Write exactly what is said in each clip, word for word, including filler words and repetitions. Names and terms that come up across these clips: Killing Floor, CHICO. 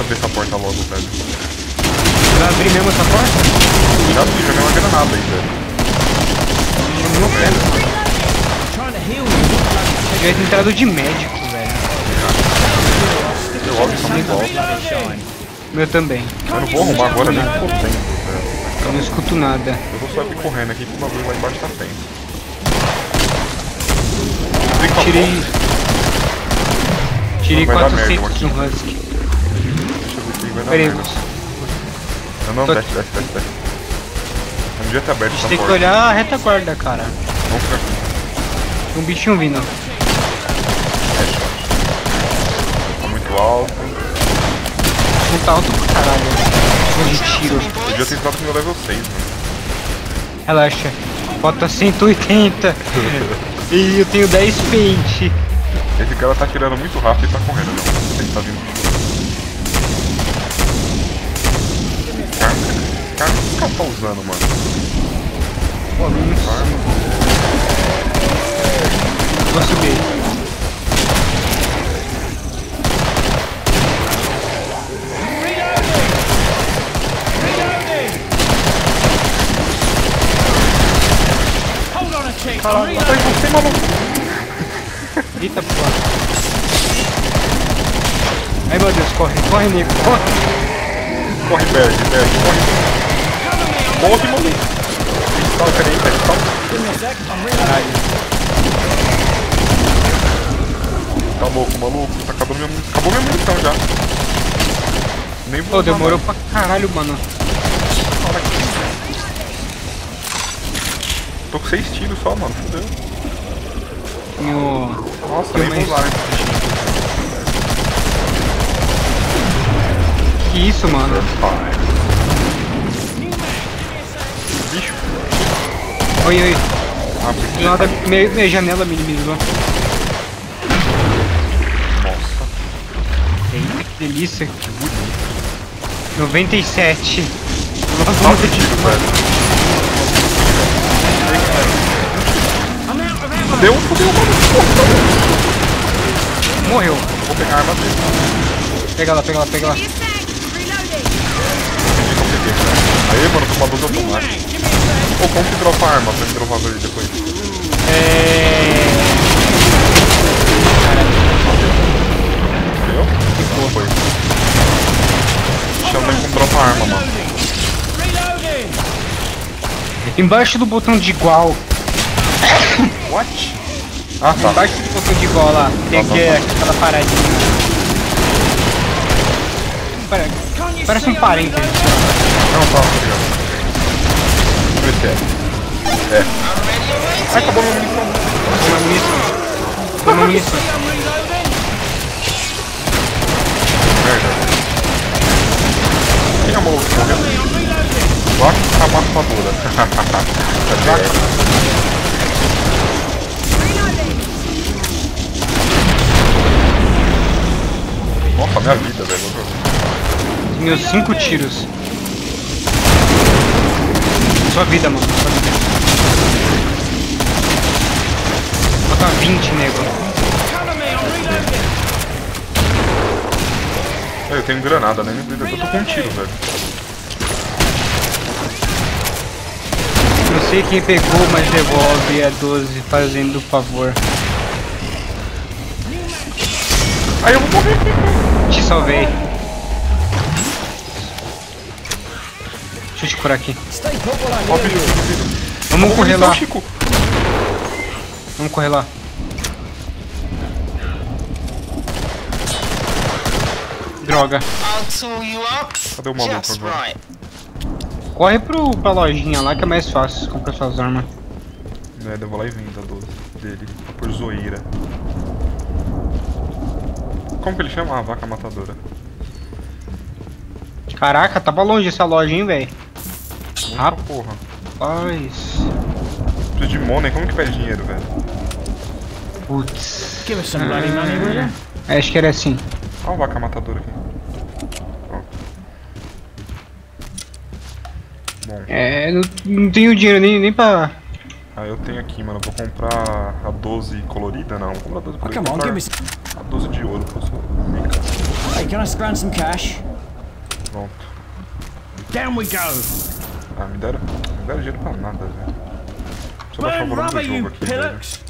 Deixa eu abrir essa porta logo, velho. Já abri mesmo essa porta? Já abri, joguei uma granada aí, velho. Não velho. Eu ia ter entrado de médico, velho. Meu óbvio só me volta. Meu também. Eu não vou arrumar agora nem que eu tenho, velho. Eu não escuto nada. Eu vou só ir correndo aqui que o bagulho lá embaixo tá tendo. Tirei. Tirei quatrocentos no Husky. Pera aí. Não, não, desce, desce, desce, desce. Não devia estar aberto essa porta. A gente tem que olhar a retaguarda, cara. Vamos pra aqui. Tem um bichinho vindo. É, tá muito alto. Não tá alto pra caralho. De tiro. Podia ter entrado no meu level seis, mano. Relaxa. Bota cento e oitenta. E eu tenho dez pente. Esse cara tá atirando muito rápido e tá correndo, não. Ele tá vindo. Cara, esse cara nunca tá usando, mano. Pô, não farma. Vou subir. Caralho, tá atrás de você, maluco. Eita porra. Ai meu Deus, corre, corre Nico, corre. Corre, Berg, Berg, corre. Morre, morre. Salve, peraí, peraí, salve. Caralho. Tá louco, maluco, tá acabando minha munição. Acabou minha munição já. Nem vou. Pô, demorou pra caralho, mano. Fala aqui. Tô com seis tiros só, mano, fudeu. Meu... Nossa, nem vou lá. Que isso, mano? Bicho. Oi, oi. Ah, nada, tá... minha, minha janela minimizou. Nossa. Eita, que delícia. Que bonito. noventa e sete. Nossa, nossa, tipo, velho. Deu, fudeu, mano. Morreu. Vou pegar a arma dele. Pega lá, pega lá, pega lá. Aí, mano, tô com a blusa automática. Ô, como que dropa a arma pra me dropar ali depois? É. Entendeu? Que porra foi? Deixa eu ver como dropa a arma, mano. Embaixo do botão de igual. What? Ah, tá. Embaixo do botão de igual lá. Tem tá, que tá, tá. Aquela paradinha. Parece um parente. Não, tá, obrigado. É. É. Ai, acabou minha munição. Acabou minha munição. Acabou minha munição. Merda. Quem amou? Morreu. Vaca abafadora. Vaca. Nossa, minha vida, velho. Meus cinco tiros. Sua vida, mano. Sua vida. Bota vinte, nego. É, eu tenho granada, né? Eu tô com um tiro, velho. Não sei quem pegou, mas devolve a doze, fazendo o favor. Aí eu vou morrer. Te salvei. Deixa eu te curar aqui. Ó, filho, filho. Vamos correr lá. Chico. Vamos correr lá. Droga. Cadê o maluco agora? Corre pro, pra lojinha lá que é mais fácil comprar suas armas. É, eu vou lá e vendo a doze dele. Por zoeira. Como que ele chama? A vaca matadora. Caraca, tava longe essa loja, hein, velho. Ah, porra. Rapaz. Preciso de money, como que pede dinheiro, velho? Putz. Ah, acho que era assim. Olha a vaca matadora aqui. Ó. Bom. É, não, não tenho dinheiro nem, nem pra... Ah, eu tenho aqui, mano. Vou comprar a doze colorida, não. Vou comprar a doze colorida. A doze de ouro, posso. Hey, can I scrounge some cash? Vault. Down we go! A mi dar, mi dar жетон надо же. Burn rubber, you pillocks!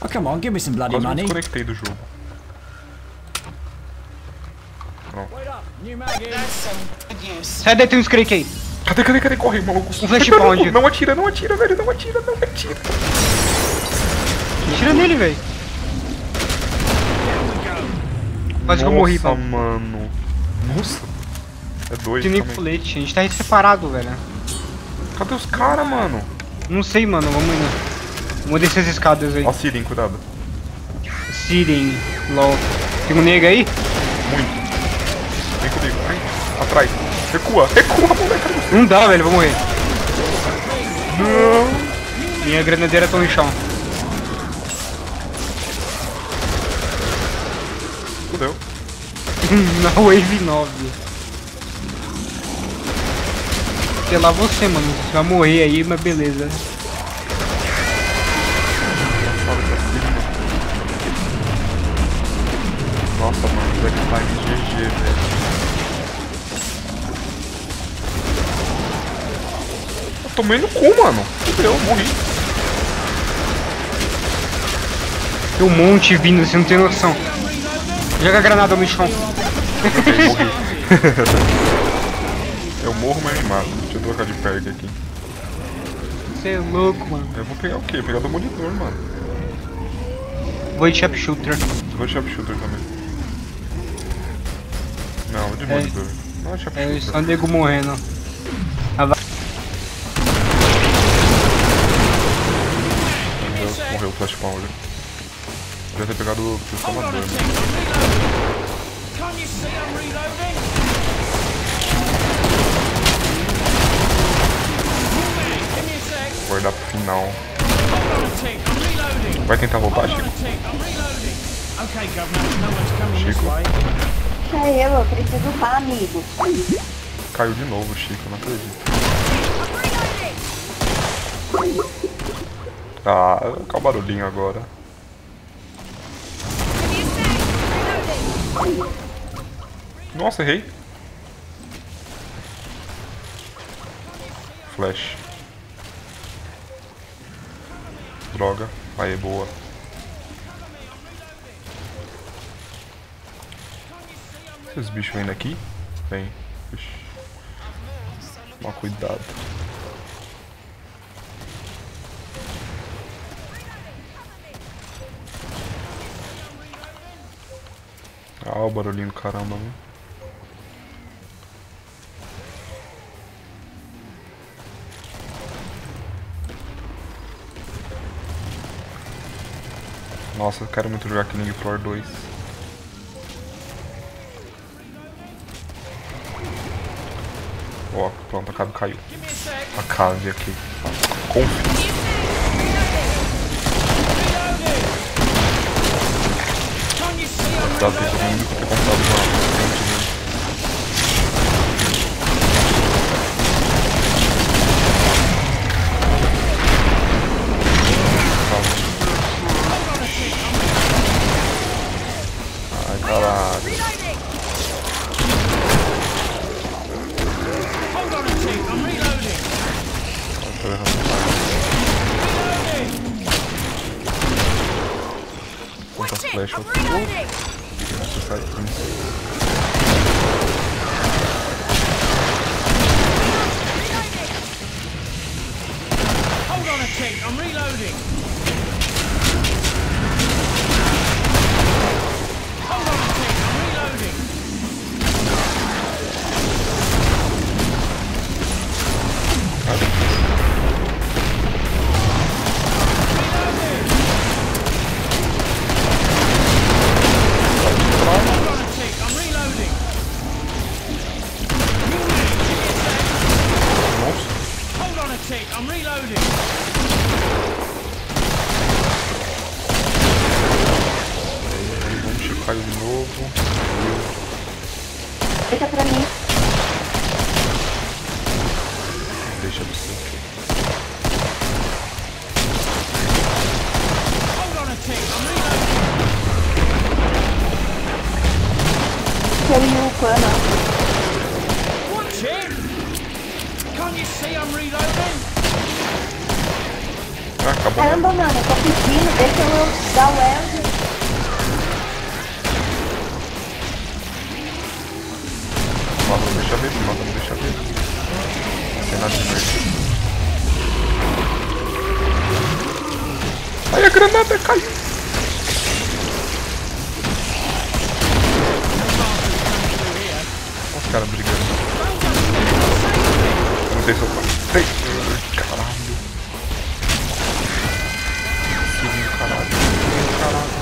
Oh, come on, give me some bloody money. Sai daí, tem um Skrik aí. Cadê, cadê, cadê? Corre, maluco. Um flashpoint. Não atira, não atira, velho. Não atira, não atira. Atira nele, velho. Quase que eu morri, pô. Nossa, mano. Nossa. É doido. Tem nem colete. A gente tá separado, velho. Cadê os caras, mano? Não sei, mano. Vamos indo. Vou descer as escadas aí. Ó, Siren, cuidado. Siren, lol. Tem um nega aí? Muito. Vem comigo, vem. Atrás. Recua, recua, moleque. Não dá, velho, vou morrer. Não. Minha granadeira tá no chão. Fudeu. Na Wave nove. Sei lá você, mano. Você vai morrer aí, mas beleza. Nossa, mano, o Black Time G G, velho. Eu tomei no cu, mano. Fudeu, morri. Tem um monte vindo, você não tem noção. Joga a granada no chão. Eu morri. Eu morro, mas me mato. Deixa eu trocar de perg aqui. Você é louco, mano. Eu vou pegar o quê? Pegar do monitor, mano. Vou de sharpshooter. Vou de sharpshooter também. Não, de monitor. É, não é chapéu. É só nego morrendo. Ah, vai. Morreu, morreu o flash power. Devia ter pegado o transformador. Guardar pro final. Vai tentar voltar, Chico? Chico. Eu preciso falar, amigo. Caiu de novo, Chico, não acredito. Ah, olha o barulhinho agora. Nossa, errei. Flash. Droga. Aí, boa. Esses bichos vindo aqui? Vem. Ixi. Toma cuidado. Ah, o barulhinho do caramba, viu? Nossa, eu quero muito jogar Killing Floor dois. Ó, pronto, a cave caiu. A cave aqui. Confio. Dá pra todo mundo que eu tenho comprado uma. Ai, caralho. Flash outro. Caiu de novo. Deixa pra mim. Deixa pra você. Caiu o pano. Ah, acabou. Caramba, mano, eu tô pedindo, deixa eu dar o erro. Mano, não deixa ver, mano, não deixa ver. Não tem nada de divertido. Aí a granada caiu. Olha os caras brigando. Não sei se eu passei. Caralho. Que caralho. Que caralho.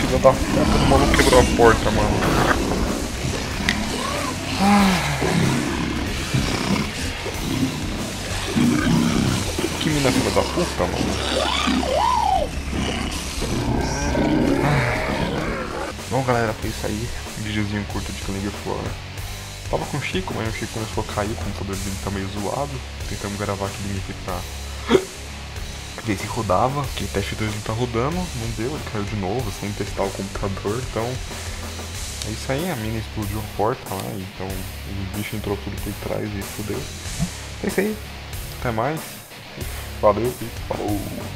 Filha da puta, o maluco quebrou a porta, mano. Que mina filha da puta, mano. Bom, galera, foi isso aí. Videozinho curto de Killing Floor. Tava com o Chico, mas o Chico começou a cair, o computador dele tá meio zoado. Tentamos gravar aqui do Mickey pra ver se rodava, porque o teste dois não tá rodando, não deu, ele caiu de novo, sem testar o computador, então é isso aí, a mina explodiu a porta lá, né? Então o bicho entrou tudo por trás e fudeu. É isso aí, até mais, valeu e falou!